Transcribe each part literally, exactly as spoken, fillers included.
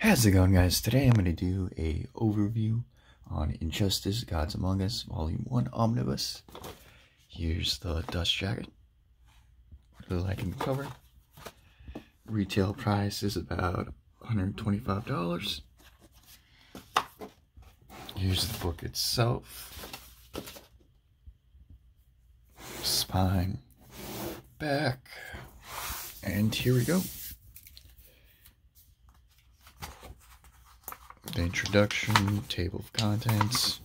How's it going, guys? Today I'm going to do a overview on Injustice: Gods Among Us, Volume one, Omnibus. Here's the dust jacket. Really liking the cover. Retail price is about one hundred twenty-five dollars. Here's the book itself. Spine. Back. And here we go. The introduction, table of contents,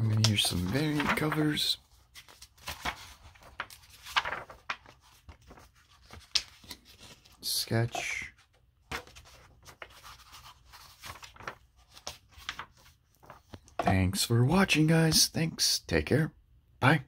I'm going to use some variant covers. Sketch. Thanks for watching, guys. Thanks. Take care. Bye.